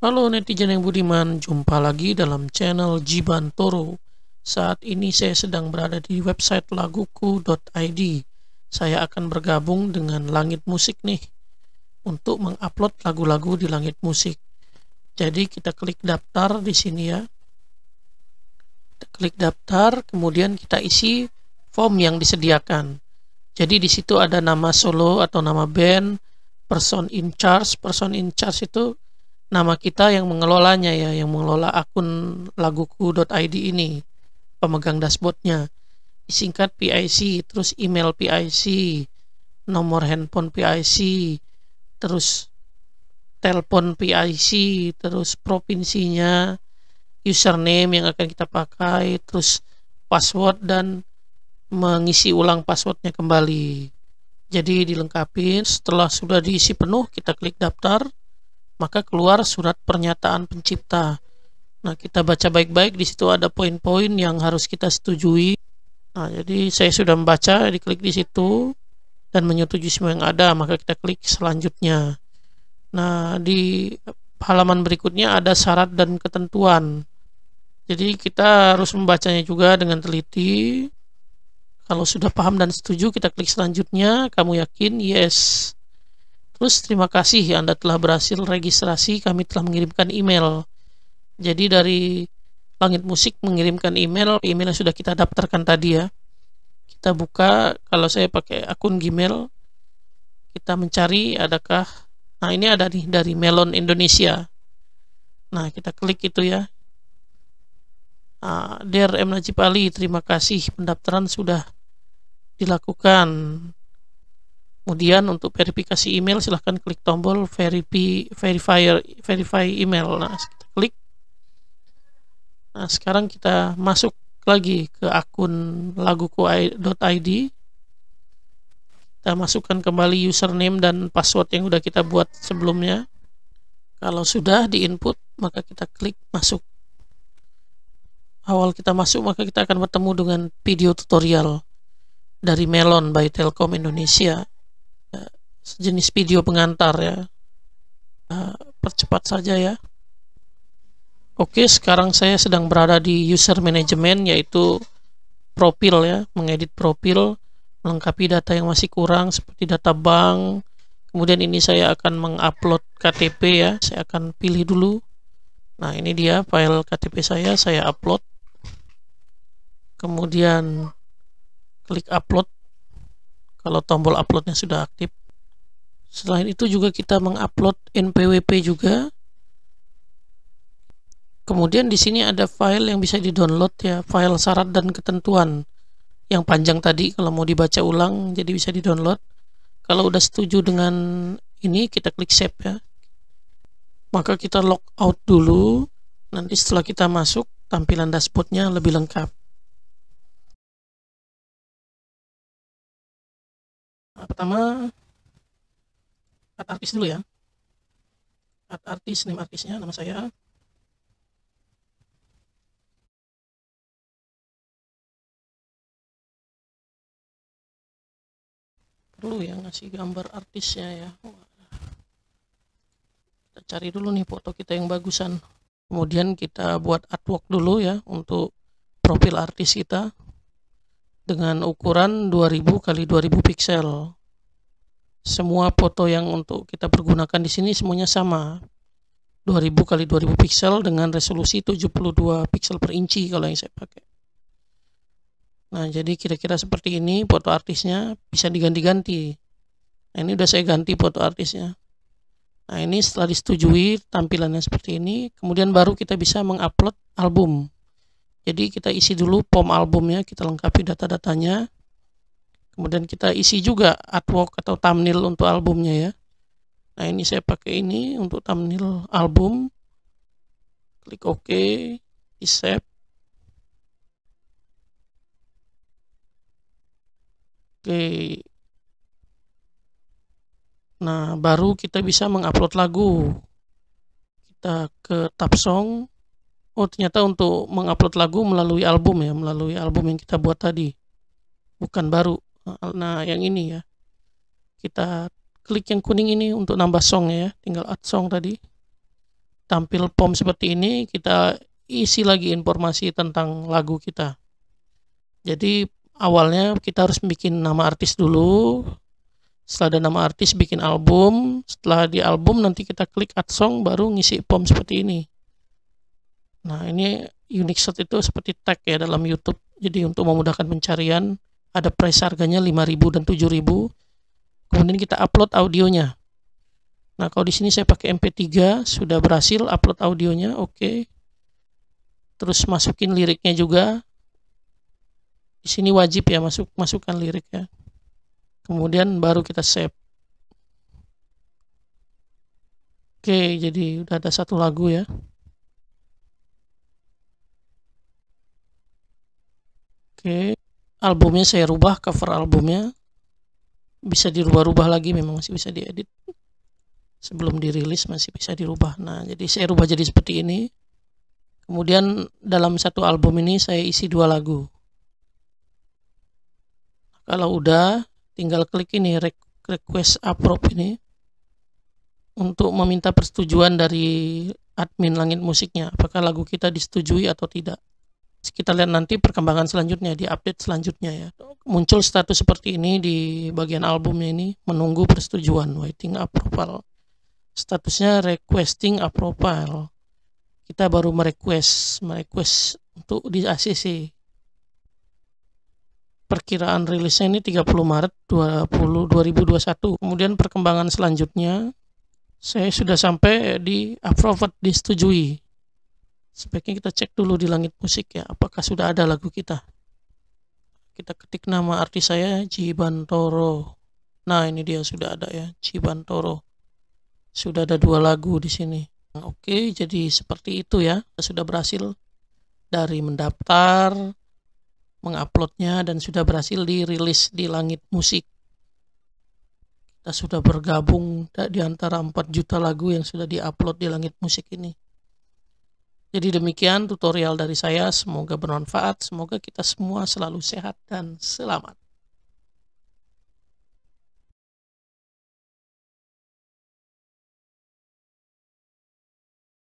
Halo netizen yang budiman, jumpa lagi dalam channel Jiban Toro. Saat ini saya sedang berada di website laguku.id. Saya akan bergabung dengan Langit Musik nih untuk mengupload lagu-lagu di Langit Musik. Jadi kita klik daftar di sini ya. Kita klik daftar, kemudian kita isi form yang disediakan. Jadi di situ ada nama solo atau nama band, person in charge itu nama kita yang mengelolanya ya, yang mengelola akun laguku.id ini, pemegang dashboardnya, singkat PIC, terus email PIC, nomor handphone PIC, terus telepon PIC, terus provinsinya, username yang akan kita pakai, terus password dan mengisi ulang passwordnya kembali. Jadi dilengkapi. Setelah sudah diisi penuh, kita klik daftar. Maka keluar surat pernyataan pencipta. Nah, kita baca baik-baik, di situ ada poin-poin yang harus kita setujui. Nah, jadi saya sudah membaca, diklik di situ dan menyetujui semua yang ada, maka kita klik selanjutnya. Nah, di halaman berikutnya ada syarat dan ketentuan. Jadi kita harus membacanya juga dengan teliti. Kalau sudah paham dan setuju, kita klik selanjutnya. Kamu yakin? Yes. Terus, terima kasih Anda telah berhasil registrasi, kami telah mengirimkan email. Jadi dari Langit Musik mengirimkan email yang sudah kita daftarkan tadi ya. Kita buka, kalau saya pakai akun Gmail, kita mencari adakah, nah ini ada nih dari Melon Indonesia. Nah, kita klik itu ya. Nah, Dear M. Najib Ali, terima kasih pendaftaran sudah dilakukan. Kemudian untuk verifikasi email silahkan klik tombol verify email. Nah, kita klik. Nah, sekarang kita masuk lagi ke akun laguku.id. Kita masukkan kembali username dan password yang sudah kita buat sebelumnya. Kalau sudah diinput, maka kita klik masuk. Awal kita masuk, maka kita akan bertemu dengan video tutorial dari Melon by Telkom Indonesia. Sejenis video pengantar ya. Percepat saja ya. Oke, sekarang saya sedang berada di user management, yaitu profil ya, mengedit profil, melengkapi data yang masih kurang seperti data bank. Kemudian ini saya akan mengupload KTP ya. Saya akan pilih dulu. Nah, ini dia file KTP saya upload. Kemudian klik upload kalau tombol uploadnya sudah aktif. Selain itu juga kita mengupload NPWP juga. Kemudian di sini ada file yang bisa di-download ya, file syarat dan ketentuan yang panjang tadi kalau mau dibaca ulang, jadi bisa di-download. Kalau udah setuju dengan ini, kita klik save ya. Maka kita log out dulu. Nanti setelah kita masuk, tampilan dashboardnya lebih lengkap. Nah, pertama add artis dulu ya. Add artis, name artisnya, nama saya. Perlu ya ngasih gambar artisnya ya. Kita cari dulu nih foto kita yang bagusan. Kemudian kita buat artwork dulu ya untuk profil artis kita dengan ukuran 2000 x 2000 piksel. Semua foto yang untuk kita pergunakan di sini semuanya sama, 2000 x 2000 piksel dengan resolusi 72 piksel per inci kalau yang saya pakai. Nah, jadi kira-kira seperti ini foto artisnya, bisa diganti-ganti. Nah, ini udah saya ganti foto artisnya. Nah, ini setelah disetujui tampilannya seperti ini. Kemudian baru kita bisa mengupload album. Jadi kita isi dulu form albumnya, kita lengkapi data-datanya. Kemudian kita isi juga artwork atau thumbnail untuk albumnya ya. Nah, ini saya pakai ini untuk thumbnail album. Klik OK, di save. Oke. Nah, baru kita bisa mengupload lagu. Kita ke tab song. Oh, ternyata untuk mengupload lagu melalui album ya, melalui album yang kita buat tadi. Bukan baru. Nah, yang ini ya, kita klik yang kuning ini untuk nambah song ya, tinggal add song tadi. tampil form seperti ini, kita isi lagi informasi tentang lagu kita. Jadi awalnya kita harus bikin nama artis dulu. Setelah ada nama artis, bikin album. Setelah di album, nanti kita klik add song, baru ngisi form seperti ini. Nah, ini unique shot itu seperti tag ya dalam YouTube. Jadi untuk memudahkan pencarian, ada price harganya 5.000 dan 7.000. Kemudian kita upload audionya. Nah, kalau di sini saya pakai MP3, sudah berhasil upload audionya, oke. Terus masukin liriknya juga. Di sini wajib ya masukkan lirik ya. Kemudian baru kita save. Oke, jadi udah ada satu lagu ya. Oke, albumnya saya rubah, cover albumnya. Bisa dirubah-rubah lagi, memang masih bisa diedit. Sebelum dirilis masih bisa dirubah. Nah, jadi saya rubah jadi seperti ini. Kemudian dalam satu album ini saya isi 2 lagu. Kalau udah, tinggal klik ini request approve ini untuk meminta persetujuan dari admin Langit Musiknya, apakah lagu kita disetujui atau tidak. Kita lihat nanti perkembangan selanjutnya, di update selanjutnya ya. Muncul status seperti ini di bagian albumnya ini, menunggu persetujuan, waiting approval. Statusnya requesting approval. Kita baru merequest untuk di ACC. Perkiraan rilisnya ini 30 Maret 2021. Kemudian perkembangan selanjutnya, saya sudah sampai di approved, disetujui. Sebaiknya kita cek dulu di Langit Musik ya, apakah sudah ada lagu kita. Kita ketik nama artis saya, Jiban Toro. Nah, ini dia sudah ada ya, Jiban Toro. Sudah ada 2 lagu di sini. Oke, jadi seperti itu ya. Kita sudah berhasil dari mendaftar, menguploadnya, dan sudah berhasil dirilis di Langit Musik. Kita sudah bergabung di antara 4 juta lagu yang sudah diupload di Langit Musik ini. Jadi demikian tutorial dari saya, semoga bermanfaat, semoga kita semua selalu sehat dan selamat.